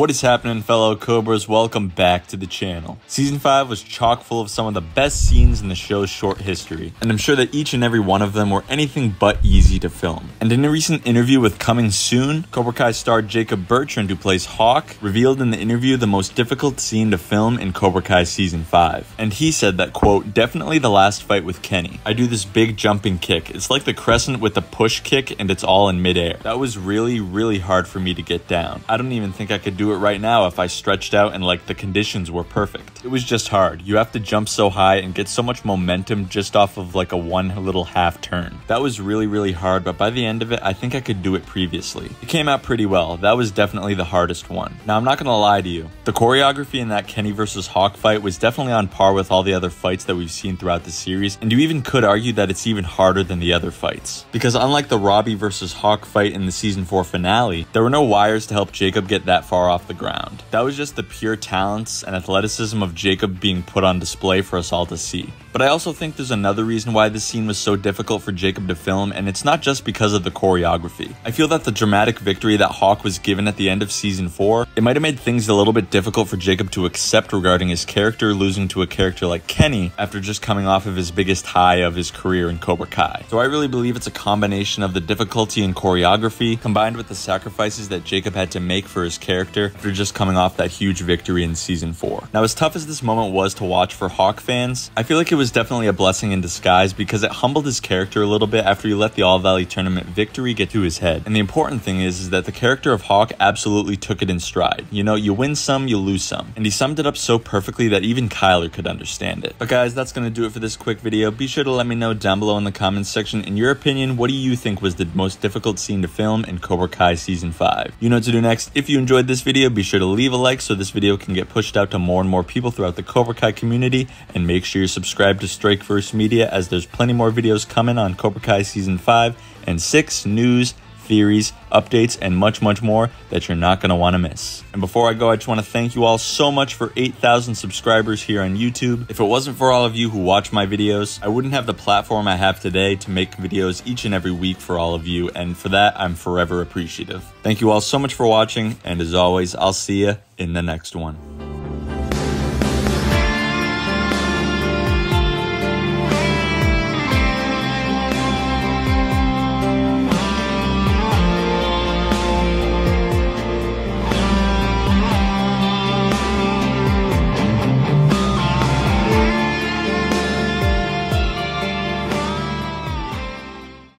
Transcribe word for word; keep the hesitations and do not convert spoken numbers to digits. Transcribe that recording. What is happening, fellow Cobras? Welcome back to the channel. Season five was chock full of some of the best scenes in the show's short history, and I'm sure that each and every one of them were anything but easy to film. And in a recent interview with Coming Soon, Cobra Kai star Jacob Bertrand, who plays Hawk, revealed in the interview the most difficult scene to film in Cobra Kai Season five. And he said that, quote, "Definitely the last fight with Kenny. I do this big jumping kick. It's like the crescent with the push kick, and it's all in midair. That was really, really hard for me to get down. I don't even think I could do it right now if I stretched out and like the conditions were perfect. It was just hard. You have to jump so high and get so much momentum just off of like a one little half turn. That was really, really hard, but by the end of it, I think I could do it previously. It came out pretty well. That was definitely the hardest one." Now, I'm not gonna lie to you. The choreography in that Kenny versus Hawk fight was definitely on par with all the other fights that we've seen throughout the series, and you even could argue that it's even harder than the other fights. Because unlike the Robby versus Hawk fight in the season four finale, there were no wires to help Jacob get that far off the ground. That was just the pure talents and athleticism of Jacob being put on display for us all to see. But I also think there's another reason why this scene was so difficult for Jacob to film, and it's not just because of the choreography. I feel that the dramatic victory that Hawk was given at the end of season four, it might have made things a little bit difficult for Jacob to accept regarding his character losing to a character like Kenny after just coming off of his biggest high of his career in Cobra Kai. So I really believe it's a combination of the difficulty in choreography combined with the sacrifices that Jacob had to make for his character after just coming off that huge victory in season four. Now, as tough as this moment was to watch for Hawk fans, I feel like it was definitely a blessing in disguise because it humbled his character a little bit after he let the All Valley Tournament victory get to his head. And the important thing is, is that the character of Hawk absolutely took it in stride. You know, you win some, you lose some. And he summed it up so perfectly that even Kyler could understand it. But guys, that's gonna do it for this quick video. Be sure to let me know down below in the comments section, in your opinion, what do you think was the most difficult scene to film in Cobra Kai Season five? You know what to do next. If you enjoyed this video, be sure to leave a like so this video can get pushed out to more and more people throughout the Cobra Kai community. And make sure you're subscribed to Strike First Media, as there's plenty more videos coming on Cobra Kai Season five and six, news, theories, updates, and much, much more that you're not going to want to miss. And before I go, I just want to thank you all so much for eight thousand subscribers here on YouTube. If it wasn't for all of you who watch my videos, I wouldn't have the platform I have today to make videos each and every week for all of you, and for that, I'm forever appreciative. Thank you all so much for watching, and as always, I'll see you in the next one.